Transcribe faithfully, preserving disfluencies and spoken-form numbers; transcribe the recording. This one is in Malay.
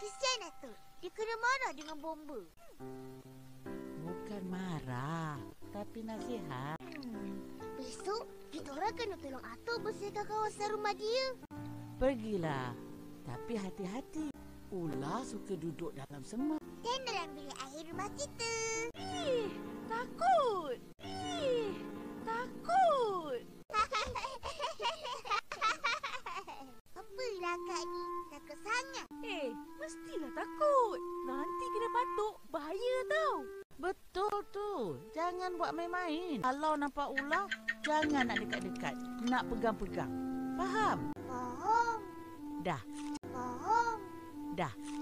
Kesian lah tu. Dia kena marah dengan bomba. Bukan marah, tapi nasihat. Hmm. Besok, kita orang kena tolong Ato bersihkan kawasan rumah dia. Pergilah. Tapi hati-hati. Ular suka duduk dalam semak. Dan dalam bilik air rumah kita. Ih, takut. Ih, takut. Apalah Kak ni, takut sangat. Eh, mestilah takut. Nanti kena batuk, bahaya tau. Betul tu. Jangan buat main-main. Kalau nampak ular, jangan nak dekat-dekat. Nak pegang-pegang. Faham? Faham. Dah. Faham. Dah.